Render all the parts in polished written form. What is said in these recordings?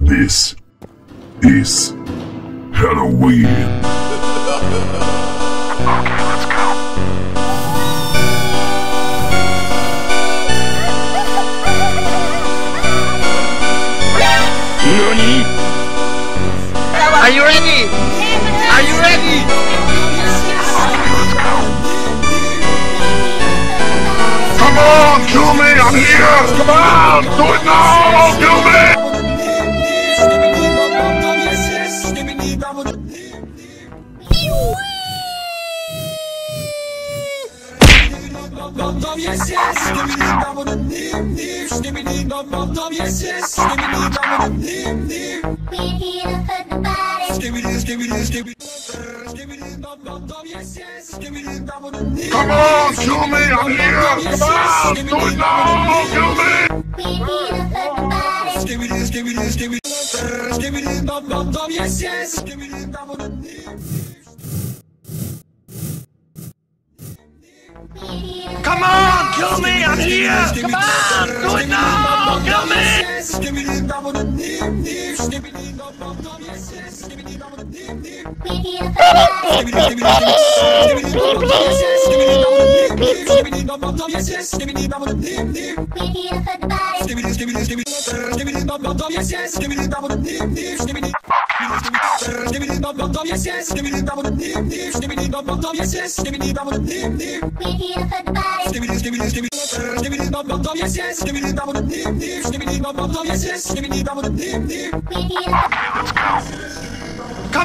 This is Halloween. Okay, let's go. Nani? Are you ready? Are you ready? Okay, let's go. Come on, kill me! I'm here! Come on! Do it now! Kill me! Come on, kill me, I'm here! Come on, do it now, kill me! Come on, kill me, I'm here! Come on, do it now, kill me! Come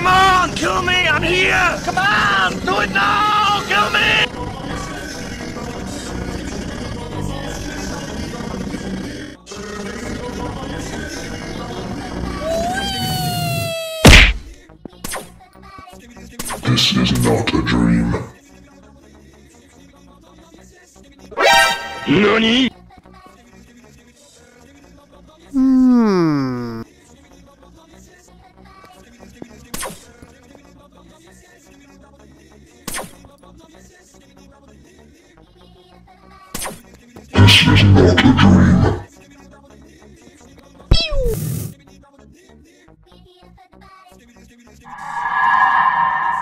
on, kill me, I'm here! Come on, do it now, kill me! This is not a dream. Nani? This is not a dream. Three, two, one.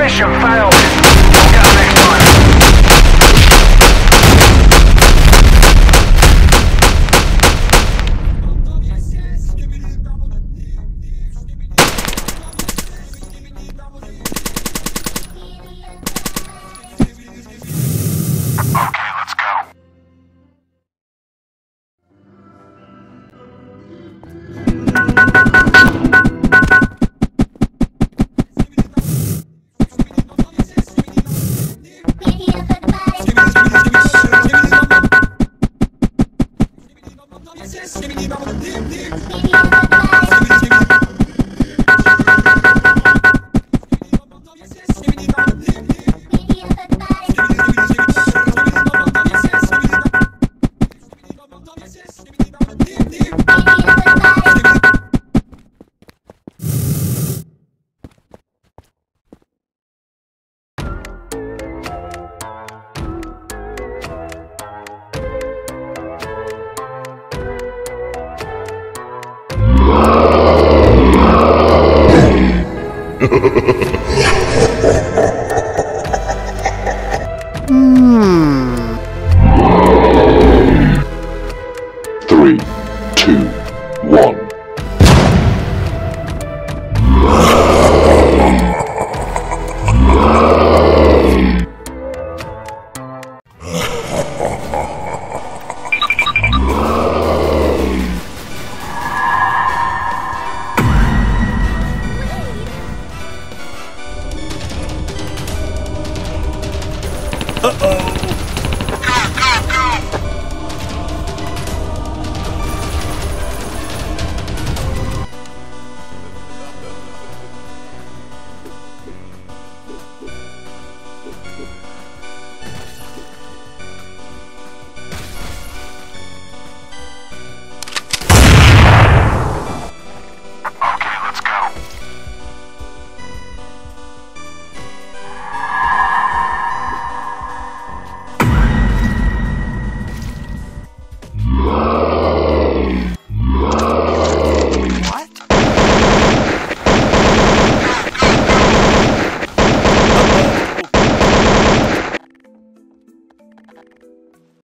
Mission failed. Look out next time. Okay, let's go. Uh-oh.